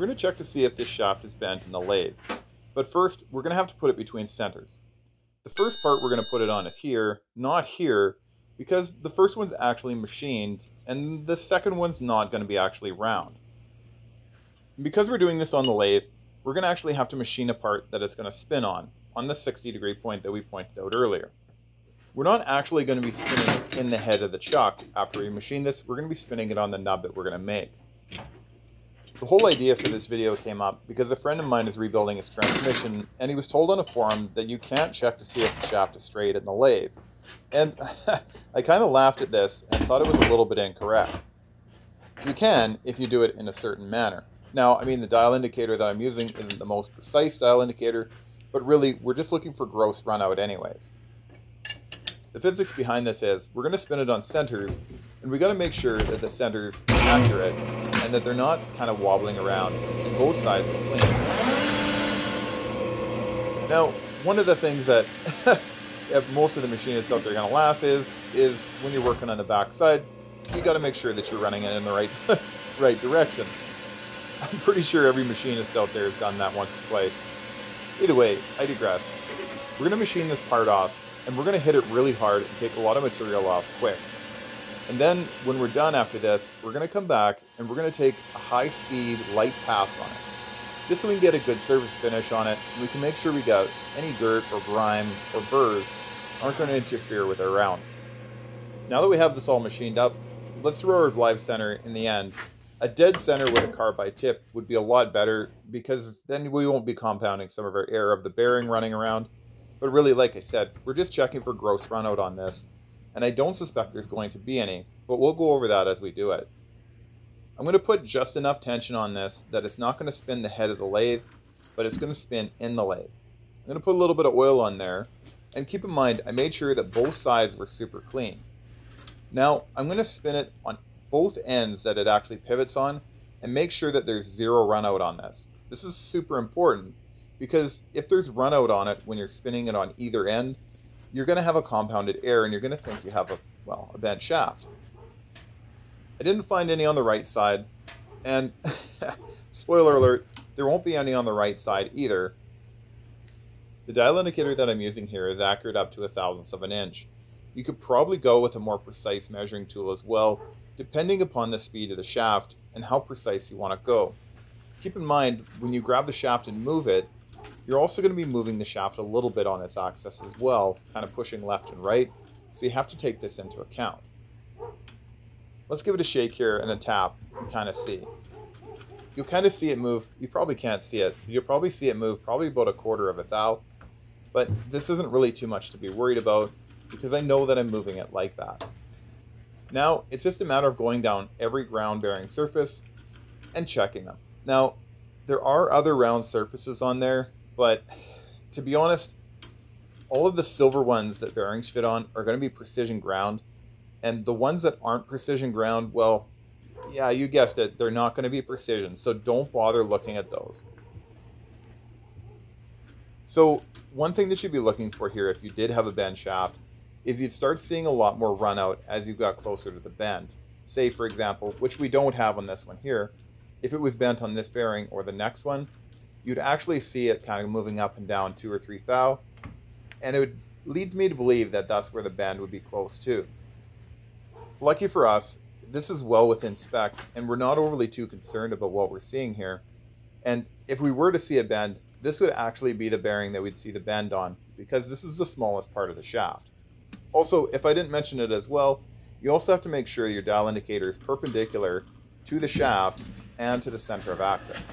We're going to check to see if this shaft is bent in the lathe. But first, we're going to have to put it between centers. The first part we're going to put it on is here, not here, because the first one's actually machined, and the second one's not going to be actually round. Because we're doing this on the lathe, we're going to actually have to machine a part that it's going to spin on the 60-degree point that we pointed out earlier. We're not actually going to be spinning it in the head of the chuck. After we machine this, we're going to be spinning it on the nub that we're going to make. The whole idea for this video came up because a friend of mine is rebuilding his transmission, and he was told on a forum that you can't check to see if the shaft is straight in the lathe. And I kind of laughed at this and thought it was a little bit incorrect. You can if you do it in a certain manner. Now, I mean, the dial indicator that I'm using isn't the most precise dial indicator, but really, we're just looking for gross runout anyways. The physics behind this is, we're going to spin it on centers, and we got to make sure that the centers are accurate, and that they're not kind of wobbling around, and both sides are clean. Now, one of the things that most of the machinists out there are going to laugh is when you're working on the back side, you got to make sure that you're running it in the right direction. I'm pretty sure every machinist out there has done that once or twice. Either way, I digress. We're going to machine this part off, and we're going to hit it really hard and take a lot of material off quick. And then when we're done after this, we're going to come back and we're going to take a high-speed light pass on it, just so we can get a good surface finish on it, and we can make sure we got any dirt or grime or burrs aren't going to interfere with our round. Now that we have this all machined up, let's throw our live center in the end. A dead center with a carbide tip would be a lot better, because then we won't be compounding some of our air of the bearing running around. But really, like I said, we're just checking for gross runout on this, and I don't suspect there's going to be any, but we'll go over that as we do it. I'm going to put just enough tension on this that it's not going to spin the head of the lathe, but it's going to spin in the lathe. I'm going to put a little bit of oil on there, and keep in mind, I made sure that both sides were super clean. Now, I'm going to spin it on both ends that it actually pivots on, and make sure that there's zero runout on this. This is super important, because if there's runout on it when you're spinning it on either end, you're going to have a compounded air and you're going to think you have a bent shaft. I didn't find any on the right side, and spoiler alert, there won't be any on the right side either. The dial indicator that I'm using here is accurate up to 1/1000th of an inch. You could probably go with a more precise measuring tool as well, depending upon the speed of the shaft and how precise you want to go. Keep in mind, when you grab the shaft and move it, you're also going to be moving the shaft a little bit on its axis as well, kind of pushing left and right, so you have to take this into account. Let's give it a shake here and a tap and kind of see. You'll kind of see it move. You probably can't see it. You'll probably see it move probably about 1/4 of a thou, but this isn't really too much to be worried about, because I know that I'm moving it like that. Now, it's just a matter of going down every ground bearing surface and checking them. Now, there are other round surfaces on there, but to be honest, all of the silver ones that bearings fit on are going to be precision ground, and the ones that aren't precision ground, well, yeah, you guessed it, they're not going to be precision, so don't bother looking at those. So, one thing that you'd be looking for here, if you did have a bend shaft, is you'd start seeing a lot more runout as you got closer to the bend. Say, for example, which we don't have on this one here, if it was bent on this bearing or the next one, you'd actually see it kind of moving up and down 2 or 3 thou, and it would lead me to believe that that's where the bend would be close to. Lucky for us, this is well within spec, and we're not overly too concerned about what we're seeing here, and if we were to see a bend, this would actually be the bearing that we'd see the bend on, because this is the smallest part of the shaft. Also, if I didn't mention it as well, you also have to make sure your dial indicator is perpendicular to the shaft and to the center of axis.